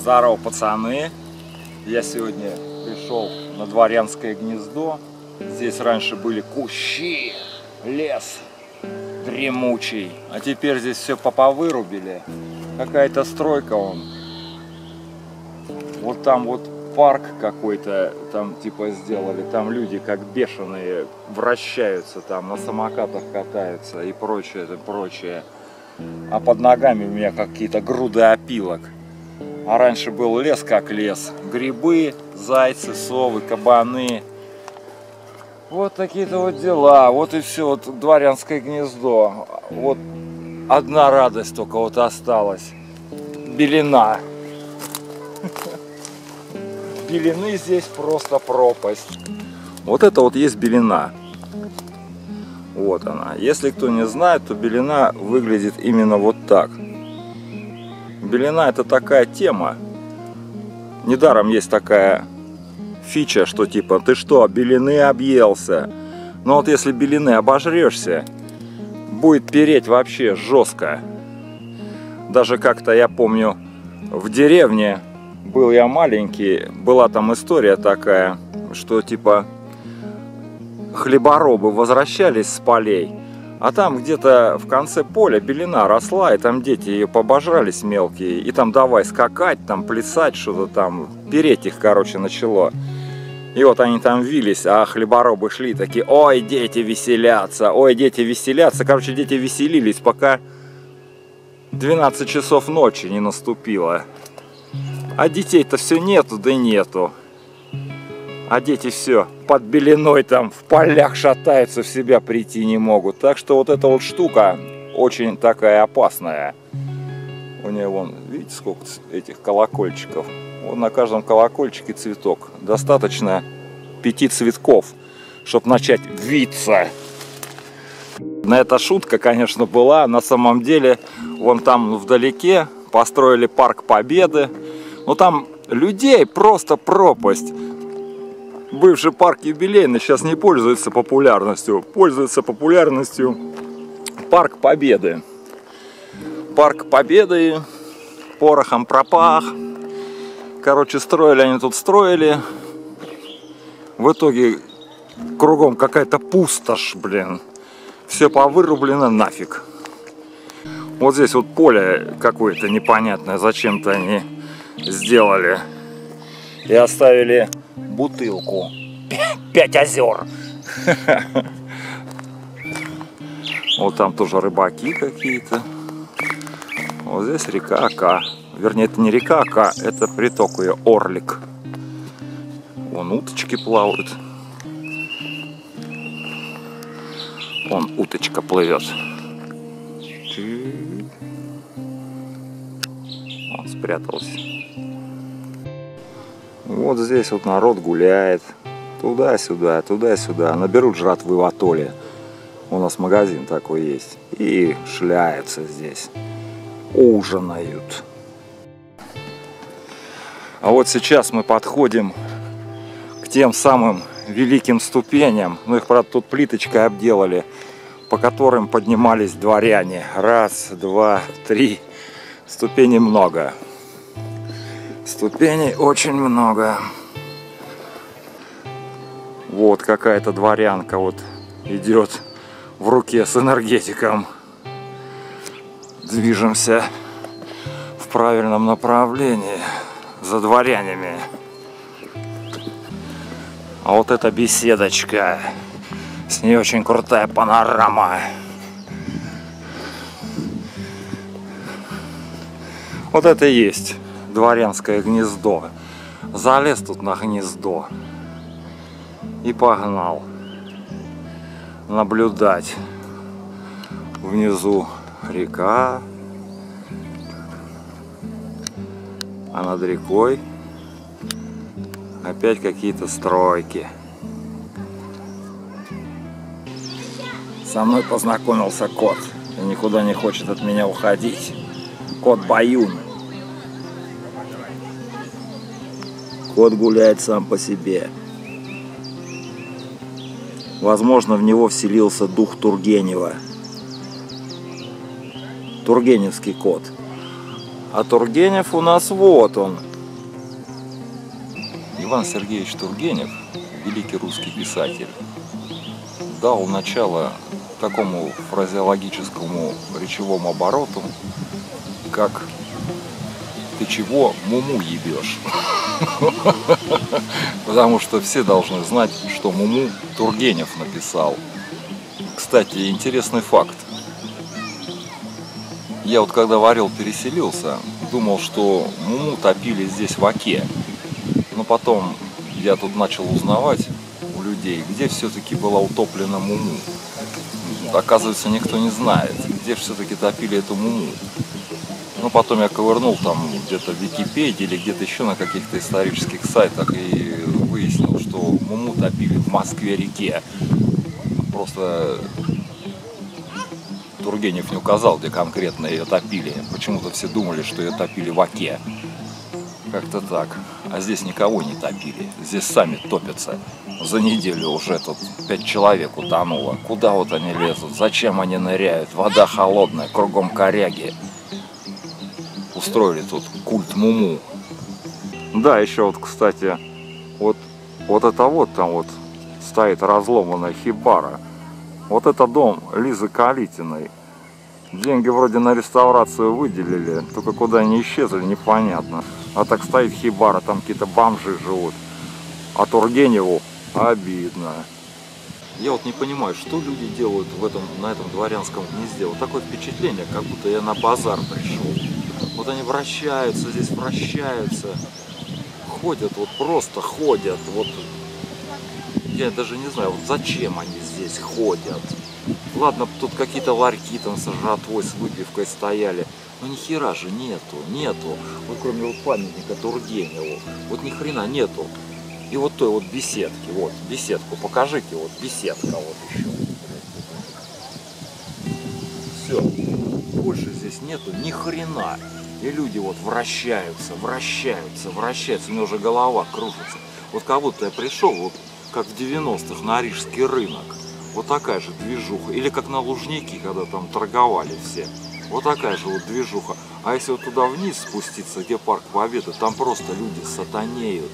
Здорово, пацаны! Я сегодня пришел на Дворянское гнездо. Здесь раньше были кущи, лес дремучий. А теперь здесь все повырубили. Какая-то стройка вон. Вот там вот парк какой-то там типа сделали. Там люди как бешеные вращаются, там на самокатах катаются и прочее, прочее. А под ногами у меня какие-то груды опилок. А раньше был лес как лес. Грибы, зайцы, совы, кабаны. Вот такие-то вот дела. Вот и все. Вот Дворянское гнездо. Вот одна радость только вот осталась. Белина. Белины здесь просто пропасть. Вот это вот есть белина. Вот она. Если кто не знает, то белина выглядит именно вот так. Белина — это такая тема, недаром есть такая фича, что типа ты что, белины объелся? Но вот если белины обожрешься, будет переть вообще жестко. Даже как-то я помню, в деревне был я маленький, была там история такая, что типа хлеборобы возвращались с полей. А там где-то в конце поля белина росла, и там дети ее побожрались мелкие. И там давай скакать, там плясать, что-то там, переть их, короче, начало. И вот они там вились, а хлеборобы шли такие: ой, дети веселятся, ой, дети веселятся. Короче, дети веселились, пока 12 часов ночи не наступило. А детей-то все нету, да нету. А дети все под белиной там в полях шатаются, в себя прийти не могут. Так что вот эта вот штука очень такая опасная. У нее вон, видите, сколько этих колокольчиков. Вон на каждом колокольчике цветок. Достаточно 5 цветков, чтобы начать виться. Эта шутка, конечно, была. На самом деле, вон там вдалеке построили Парк Победы. Но там людей просто пропасть. Бывший парк юбилейный сейчас не пользуется популярностью. Пользуется популярностью Парк Победы. Парк Победы порохом пропах. Короче, строили они тут, строили. В итоге кругом какая-то пустошь, блин. Все повырублено нафиг. Вот здесь вот поле какое-то непонятное. Зачем-то они сделали. И оставили бутылку. 5 озер. Вот там тоже рыбаки какие-то. Вот здесь река Ока. Вернее, это не река Ока, это приток ее, Орлик. Вон уточки плавают. Вон уточка плывет. Он спрятался. Вот здесь вот народ гуляет. Туда-сюда, туда-сюда. Наберут жратвы в атолле. У нас магазин такой есть. И шляются здесь. Ужинают. А вот сейчас мы подходим к тем самым великим ступеням. Ну их, правда, тут плиточкой обделали. По которым поднимались дворяне. Раз, два, три. Ступеней много. Ступеней очень много. Вот какая-то дворянка вот идет в руке с энергетиком. Движемся в правильном направлении за дворянами. А вот эта беседочка. С ней очень крутая панорама. Вот это и есть Дворянское гнездо. Залез тут на гнездо и погнал наблюдать. Внизу река, а над рекой опять какие-то стройки. Со мной познакомился кот и никуда не хочет от меня уходить. Кот Баюн. Кот гуляет сам по себе. Возможно, в него вселился дух Тургенева. Тургеневский кот. А Тургенев у нас вот он. Иван Сергеевич Тургенев, великий русский писатель, дал начало такому фразеологическому речевому обороту, как «ты чего муму ебешь?». Потому что все должны знать, что муму Тургенев написал. Кстати, интересный факт. Я вот когда в Орёл переселился, думал, что муму топили здесь в Оке. Но потом я тут начал узнавать у людей, где все-таки была утоплена муму. Оказывается, никто не знает, где все-таки топили эту муму. Но потом я ковырнул там где-то в Википедии или где-то еще на каких-то исторических сайтах и выяснил, что муму топили в Москве-реке. Просто Тургенев не указал, где конкретно ее топили. Почему-то все думали, что ее топили в Оке. Как-то так. А здесь никого не топили. Здесь сами топятся. За неделю уже тут 5 человек утонуло. Куда вот они лезут? Зачем они ныряют? Вода холодная, кругом коряги. Устроили тут культ муму. Да, еще вот, кстати, вот это вот там вот стоит разломанная хибара. Вот это дом Лизы Калитиной. Деньги вроде на реставрацию выделили, только куда они исчезли, непонятно. А так стоит хибара, там какие-то бомжи живут. А Тургеневу обидно. Я вот не понимаю, что люди делают на этом дворянском гнезде. Вот такое впечатление, как будто я на базар пришел. Вот они вращаются, здесь вращаются, ходят, вот просто ходят. Вот я даже не знаю, вот зачем они здесь ходят. Ладно, тут какие-то ларьки там со жратвой, с выпивкой стояли. Но ни хера же нету. Вот кроме вот памятника Тургеневу. Вот ни хрена нету. И вот той вот беседки, вот беседку, покажите, вот беседка вот еще. Все, больше здесь нету ни хрена. И люди вот вращаются, у меня уже голова кружится. Вот как будто я пришел, вот как в 90-х на Рижский рынок. Вот такая же движуха. Или как на Лужники, когда там торговали все. Вот такая же вот движуха. А если вот туда вниз спуститься, где Парк Победы, там просто люди сатанеют.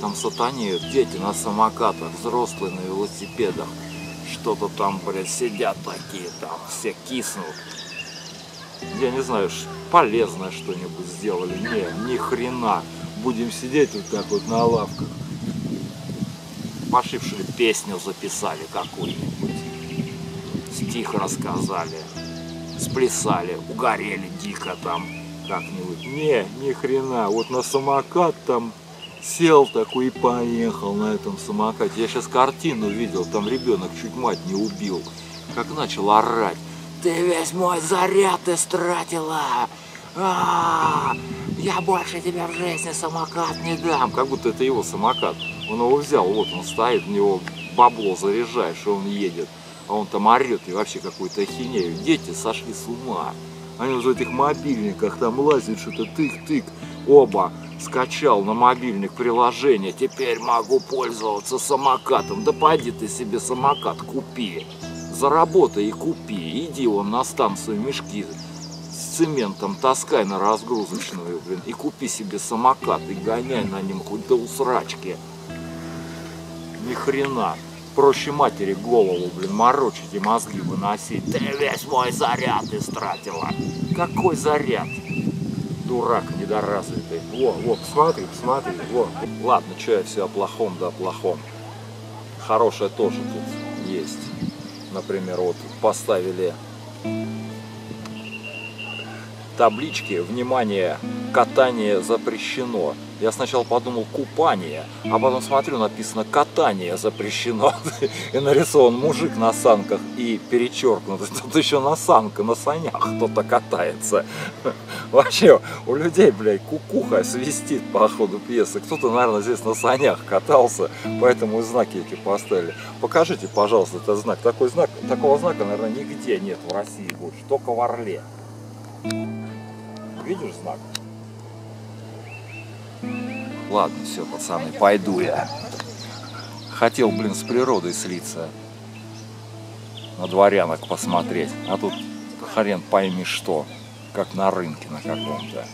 Там сатанеют дети на самокатах, взрослые на велосипедах. Что-то там, блядь, сидят такие, там все киснут. Я не знаю, полезное что-нибудь сделали. Не, ни хрена. Будем сидеть вот так вот на лавках. Пошли, что ли, песню записали какую-нибудь. Стих рассказали. Сплясали, угорели дико там как-нибудь. Не, ни хрена. Вот на самокат там сел такой и поехал на этом самокате. Я сейчас картину видел, там ребенок чуть мать не убил. Как начал орать. Ты весь мой заряд истратила! Я больше тебе в жизни самокат не дам! Как будто это его самокат. Он его взял, вот он стоит, у него бабло заряжаешь, и он едет. А он там орет и вообще какую-то ахинею. Дети сошли с ума. Они уже в этих мобильниках там лазят, что-то тык-тык. Оба, скачал на мобильник приложение, теперь могу пользоваться самокатом. Да пойди ты себе самокат купи. Заработай и купи, иди вон на станцию мешки с цементом таскай на разгрузочную, блин, и купи себе самокат, и гоняй на нем хоть до усрачки. Ни хрена, проще матери голову, блин, морочить и мозги выносить. Ты весь мой заряд истратила. Какой заряд? Дурак недоразвитый. Во, посмотри, во. Ладно, что я все о плохом, да о плохом. Хорошее тоже тут есть. Например, вот поставили таблички, внимание, катание запрещено. Я сначала подумал купание, а потом смотрю, написано катание запрещено. И нарисован мужик на санках и перечеркнуто. Тут еще на санях кто-то катается. Вообще, у людей, блядь, кукуха свистит по ходу пьесы. Кто-то, наверное, здесь на санях катался, поэтому и знаки эти поставили. Покажите, пожалуйста, этот знак. Такого знака, наверное, нигде нет в России больше, только в Орле. Видишь знак? Ладно, все, пацаны, пойду я. Хотел, блин, с природой слиться. На дворянок посмотреть. А тут хрен пойми что. Как на рынке на каком-то.